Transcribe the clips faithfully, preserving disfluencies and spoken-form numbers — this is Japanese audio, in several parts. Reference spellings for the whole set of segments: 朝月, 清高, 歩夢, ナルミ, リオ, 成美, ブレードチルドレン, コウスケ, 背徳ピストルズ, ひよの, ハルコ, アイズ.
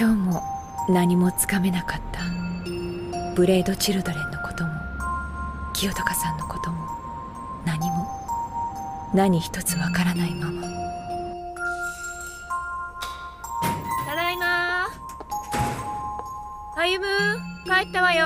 今日も何もつかめなかった。ブレードチルドレンのことも清高さんのことも何も何一つわからないまま。ただいま。歩帰ったわよ。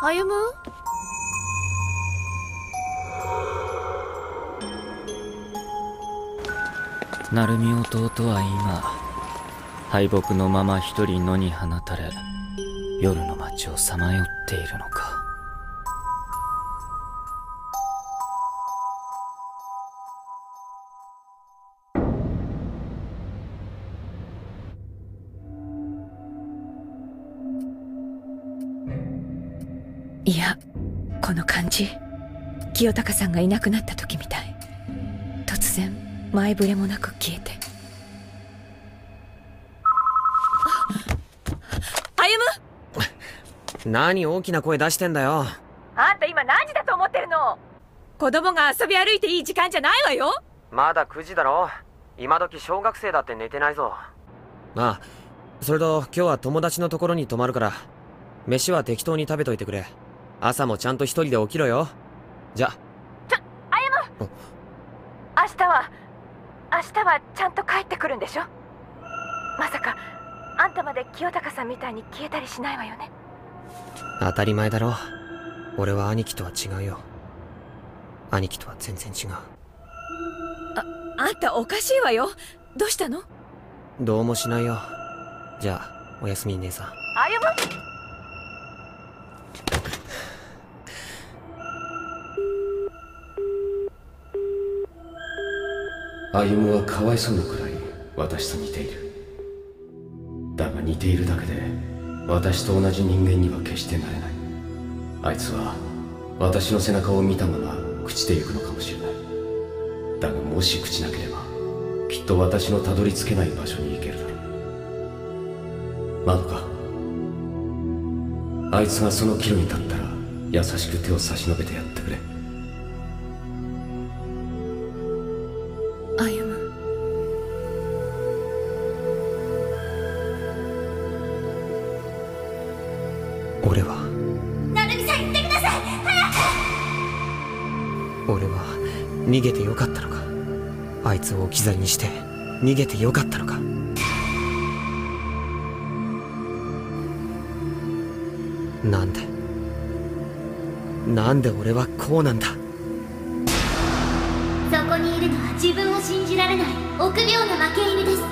歩成美弟は今敗北のまま一人野に放たれ夜の街をさまよっているのか。いや、この感じ、清高さんがいなくなった時みたい。突然前触れもなく消えて。歩、何大きな声出してんだよ。あんた今何時だと思ってるの。子供が遊び歩いていい時間じゃないわよ。まだくじだろ。今時小学生だって寝てないぞ。ああ、それと今日は友達のところに泊まるから飯は適当に食べといてくれ。朝もちゃんと一人で起きろよ。じゃあ。ちょ、歩。明日は、明日はちゃんと帰ってくるんでしょ。まさか、あんたまで清高さんみたいに消えたりしないわよね。当たり前だろ。俺は兄貴とは違うよ。兄貴とは全然違う。あ、あんたおかしいわよ。どうしたの？どうもしないよ。じゃあ、おやすみ姉さん。歩む。歩夢はかわいそうなくらい私と似ている。だが似ているだけで私と同じ人間には決してなれない。あいつは私の背中を見たまま朽ちてゆくのかもしれない。だがもし朽ちなければきっと私のたどり着けない場所に行けるだろう。まどか、あいつがその岐路に立ったら優しく手を差し伸べてやってくれ。逃げてよかったのか。あいつを置き去りにして逃げてよかったのか。なんでなんで俺はこうなんだ。そこにいるのは自分を信じられない臆病な負け犬です。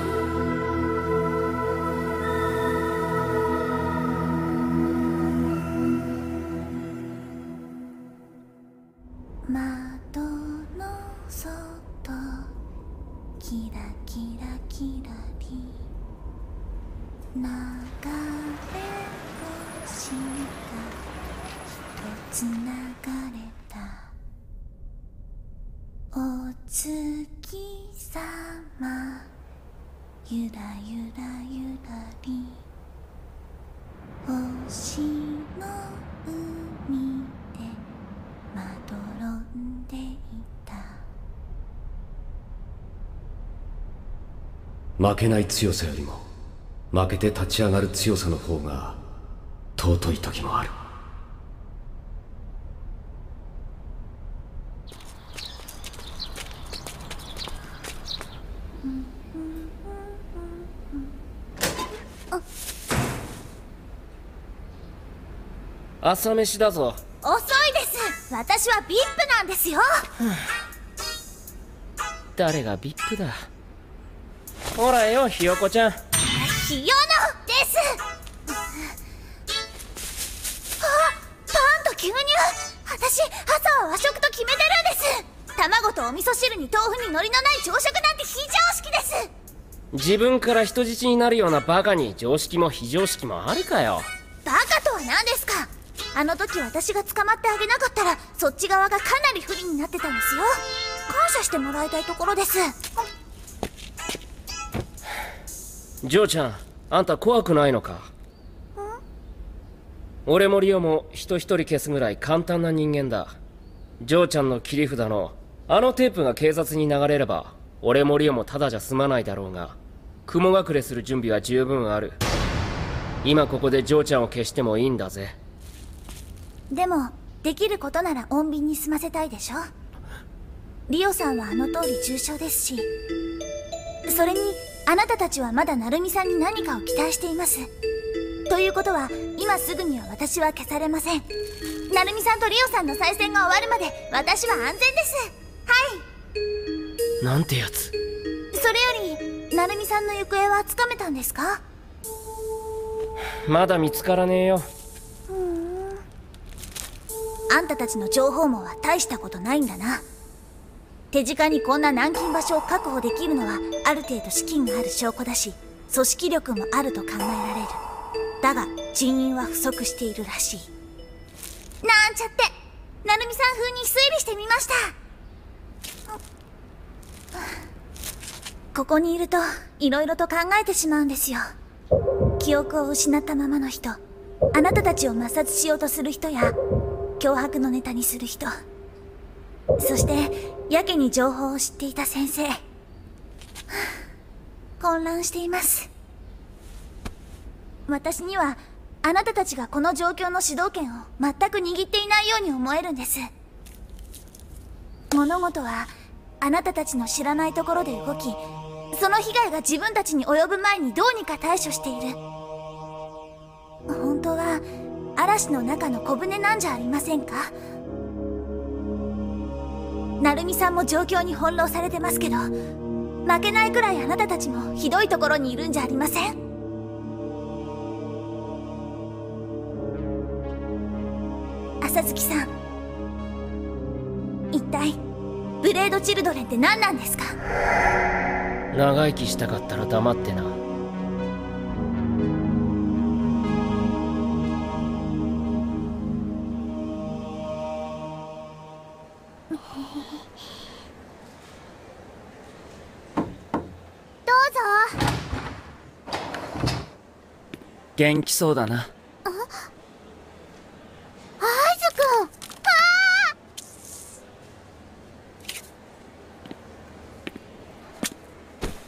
負けない強さよりも負けて立ち上がる強さの方が尊い時もある。朝飯だぞ。遅いです。私は ブイアイピー なんですよ、はあ、誰が ブイアイピー だ。ほらよ、ひよこちゃん。ひよのです。あ、パンと牛乳。私、朝は和食と決めてるんです。卵とお味噌汁に豆腐に海苔のない朝食なんて非常識です。自分から人質になるようなバカに常識も非常識もあるかよ。バカとは何ですか。あの時私が捕まってあげなかったら、そっち側がかなり不利になってたんですよ。感謝してもらいたいところです。ジョーちゃん、あんた怖くないのか。俺もリオも人一人消すぐらい簡単な人間だ。ジョーちゃんの切り札のあのテープが警察に流れれば俺もリオもただじゃ済まないだろうが、雲隠れする準備は十分ある。今ここで嬢ちゃんを消してもいいんだぜ。でもできることなら穏便に済ませたいでしょ。リオさんはあの通り重傷ですし、それにあなたたちはまだナルミさんに何かを期待しています。ということは今すぐには私は消されません。ナルミさんとリオさんの再戦が終わるまで私は安全です。はい。なんてやつ。それよりナルミさんの行方はつかめたんですか？まだ見つからねえよ。ふーん。あんたたちの情報網は大したことないんだな。手近にこんな軟禁場所を確保できるのはある程度資金がある証拠だし、組織力もあると考えられる。だが人員は不足しているらしい。なんちゃってナルミさん風に推理してみました。ここにいるといろいろと考えてしまうんですよ。記憶を失ったままの人、あなたたちを抹殺しようとする人や脅迫のネタにする人、そしてやけに情報を知っていた先生。混乱しています。私にはあなたたちがこの状況の主導権を全く握っていないように思えるんです。物事はあなたたちの知らないところで動き、その被害が自分たちに及ぶ前にどうにか対処している。本当は嵐の中の小舟なんじゃありませんか？なるみさんも状況に翻弄されてますけど、負けないくらいあなたたちもひどいところにいるんじゃありません？朝月さん、一体ブレードチルドレンって何なんですか？長生きしたかったら黙ってな。元気そうだな。あ、アイズくん。ああ。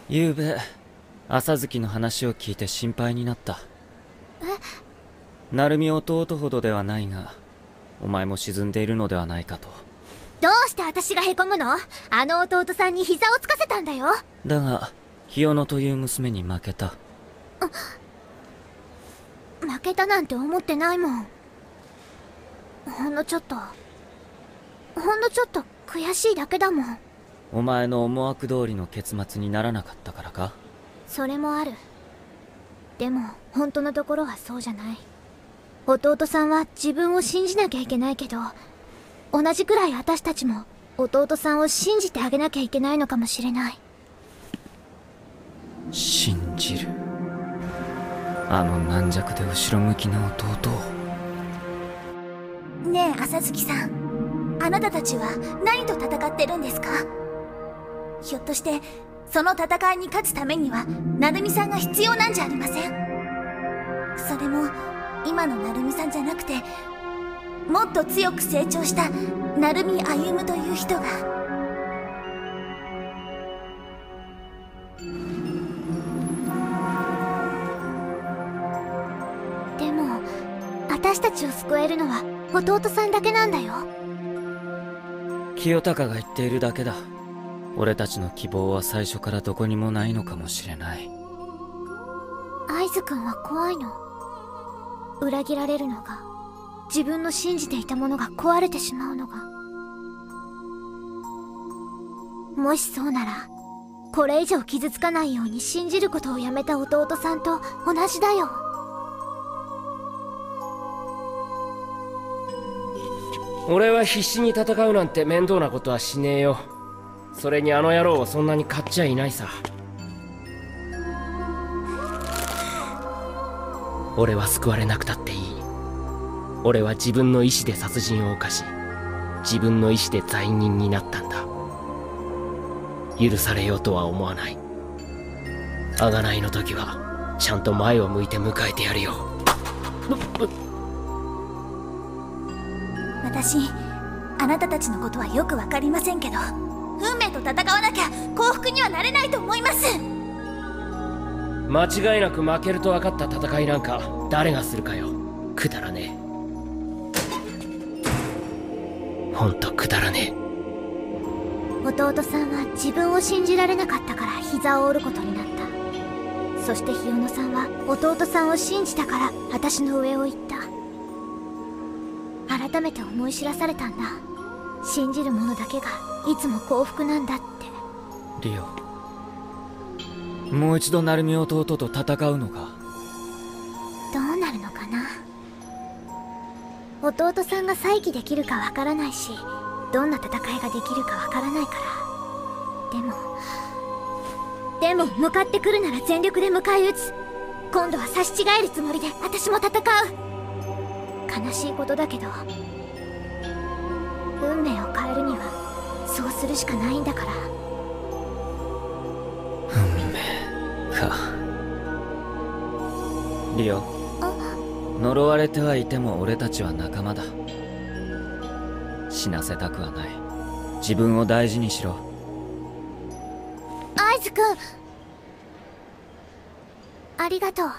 ゆうべ朝月の話を聞いて心配になった。え、なるみ弟ほどではないがお前も沈んでいるのではないかと。どうして私がへこむの？あの弟さんに膝をつかせたんだよ。だがひよのという娘に負けた。あ、負けたなんて思ってないもん。ほんのちょっと、ほんのちょっと悔しいだけだもん。お前の思惑通りの結末にならなかったからか？それもある。でも本当のところはそうじゃない。弟さんは自分を信じなきゃいけないけど、同じくらい私たちも弟さんを信じてあげなきゃいけないのかもしれない。信じる。あの軟弱で後ろ向きな弟を。ねえ朝月さん、あなたたちは何と戦ってるんですか？ひょっとしてその戦いに勝つためには成美さんが必要なんじゃありません？それも今の成美さんじゃなくて、もっと強く成長した成美歩という人が。私たちを救えるのは弟さんだけなんだよ。清高が言っているだけだ。俺たちの希望は最初からどこにもないのかもしれない。アイズくんは怖いの。裏切られるのが、自分の信じていたものが壊れてしまうのが。もしそうならこれ以上傷つかないように信じることをやめた弟さんと同じだよ。俺は必死に戦うなんて面倒なことはしねえよ。それにあの野郎はそんなに勝っちゃいないさ。俺は救われなくたっていい。俺は自分の意志で殺人を犯し、自分の意志で罪人になったんだ。許されようとは思わない。贖いの時はちゃんと前を向いて迎えてやるよ。うっ、私、あなたたちのことはよくわかりませんけど、運命と戦わなきゃ幸福にはなれないと思います。間違いなく負けると分かった戦いなんか誰がするかよ。くだらねえ、ほんとくだらねえ。弟さんは自分を信じられなかったから膝を折ることになった。そして日与野さんは弟さんを信じたから私の上を行った。改めて思い知らされたんだ。信じる者だけがいつも幸福なんだって。リオ、もう一度成美弟と戦うのか。どうなるのかな。弟さんが再起できるかわからないし、どんな戦いができるかわからないから。でもでも向かってくるなら全力で迎え撃つ。今度は刺し違えるつもりで私も戦う。悲しいことだけど運命を変えるにはそうするしかないんだから。リオ、呪われてはいても俺たちは仲間だ。死なせたくはない。自分を大事にしろ。アイズ君、ありがとう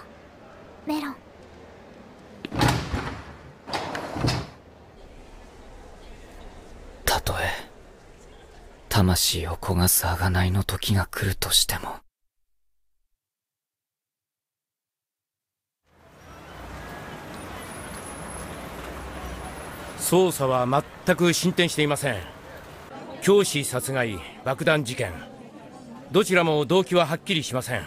メロン。たとえ魂を焦がす贖いの時が来るとしても。捜査は全く進展していません。教師殺害、爆弾事件、どちらも動機ははっきりしません。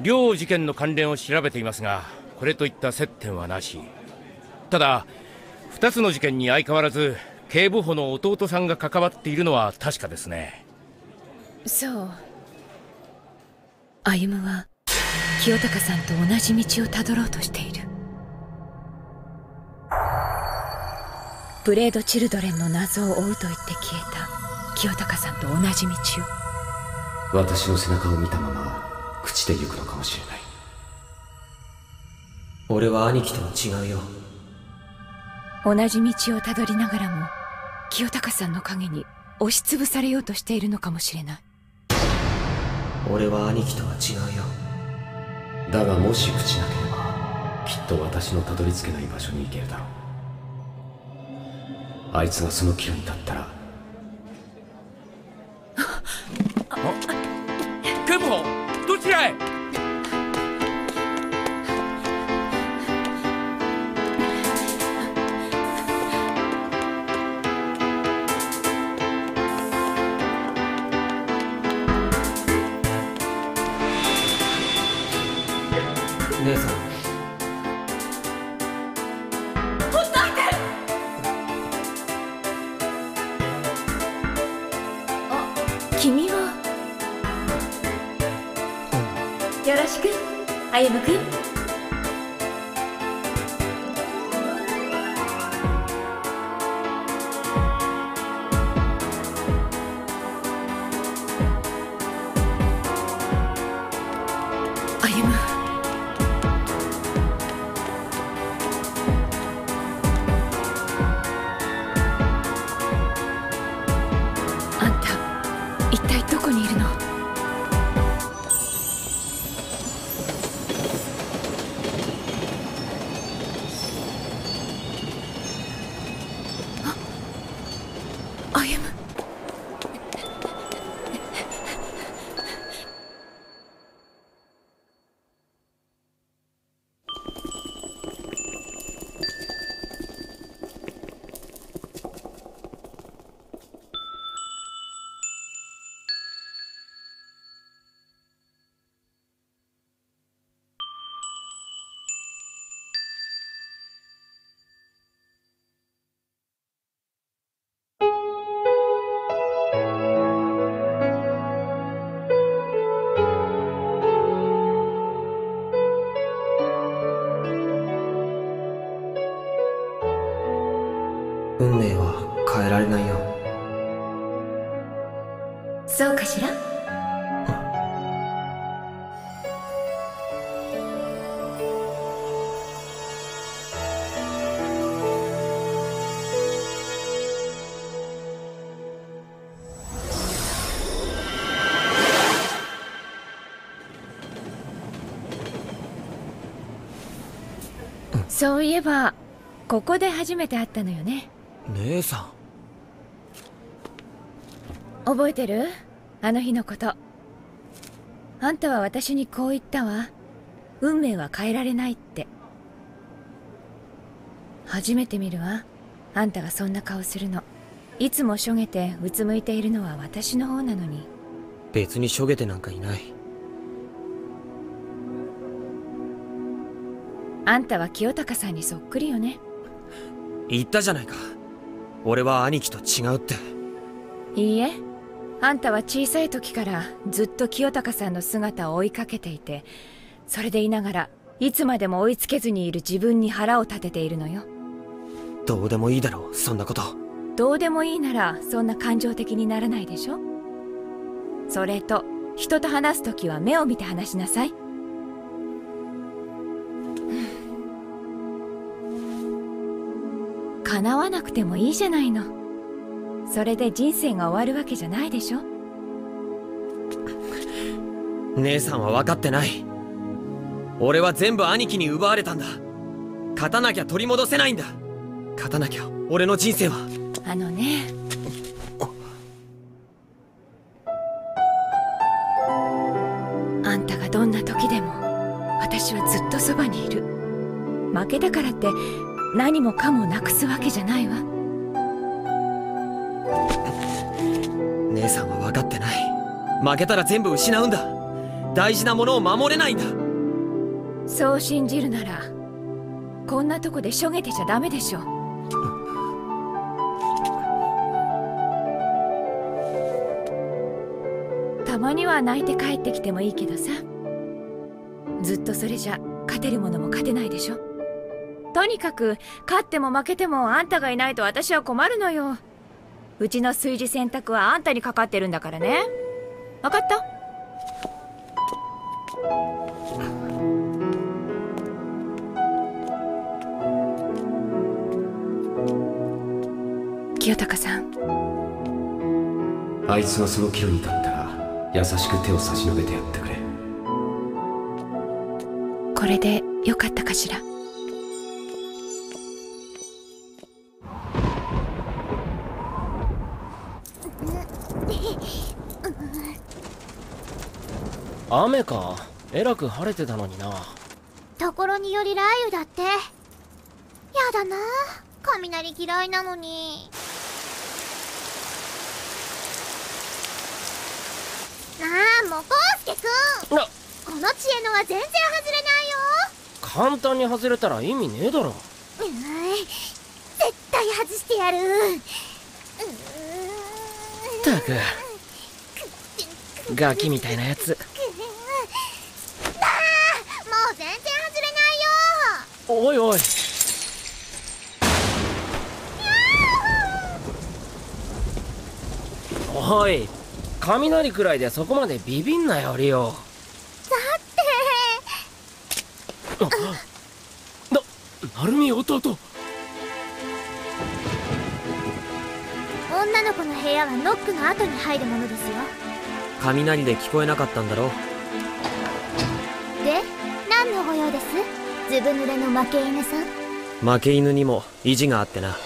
両事件の関連を調べていますが、これといった接点はなし。ただふたつの事件に相変わらず警部補の弟さんが関わっているのは確かですね。そう、歩は清高さんと同じ道をたどろうとしている。ブレードチルドレンの謎を追うと言って消えた清高さんと同じ道を。私の背中を見たまま朽ちてゆくのかもしれない。俺は兄貴とは違うよ。同じ道をたどりながらも清高さんの影に押しつぶされようとしているのかもしれない。俺は兄貴とは違うよ。だがもし朽ちなければきっと私のたどり着けない場所に行けるだろう。あいつがその岐路に立ったら。警部補、どちらへ。姉さん、歩夢君、歩夢、あんた一体どこにいるの？運命は変えられないよ。そうかしら。そういえばここで初めて会ったのよね、姉さん。覚えてる？あの日のこと。あんたは私にこう言ったわ。運命は変えられないって。初めて見るわ、あんたがそんな顔するの。いつもしょげてうつむいているのは私の方なのに。別にしょげてなんかいない。あんたは清高さんにそっくりよね。言ったじゃないか、俺は兄貴と違うって。いいえ、あんたは小さい時からずっと清高さんの姿を追いかけていて、それでいながらいつまでも追いつけずにいる自分に腹を立てているのよ。どうでもいいだろう、そんなこと。どうでもいいならそんな感情的にならないでしょ。それと人と話す時は目を見て話しなさい。叶わなくてもいいじゃないの。それで人生が終わるわけじゃないでしょ。姉さんは分かってない。俺は全部兄貴に奪われたんだ。勝たなきゃ取り戻せないんだ。勝たなきゃ俺の人生は。あのね、あんたがどんな時でも私はずっとそばにいる。負けたからって何もかもなくすわけじゃないわ。姉さんは分かってない。負けたら全部失うんだ。大事なものを守れないんだ。そう信じるならこんなとこでしょげてちゃダメでしょ。たまには泣いて帰ってきてもいいけどさ、ずっとそれじゃ勝てるものも勝てないでしょ。とにかく勝っても負けてもあんたがいないと私は困るのよ。うちの炊事洗濯はあんたにかかってるんだからね。分かった？清高さん、あいつはその岐路に立ったら優しく手を差し伸べてやってくれ。これでよかったかしら。雨か。えらく晴れてたのにな。ところにより雷雨だって。やだな、雷嫌いなのに。ああ、もうコウスケくん、この知恵のは全然外れないよ。簡単に外れたら意味ねえだろ。うーん、絶対外してやる。うーん、ったくガキみたいなやつ。ああ、もう全然外れないよ。おいおい、おい、雷くらいでそこまでビビんなよ、リオ。だってな、なるみ弟。女の子の部屋はノックの後に入るものですよ。雷で聞こえなかったんだろう。で、何のご用です？ずぶ濡れの負け犬さん。負け犬にも意地があってな。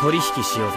取引しようぜ。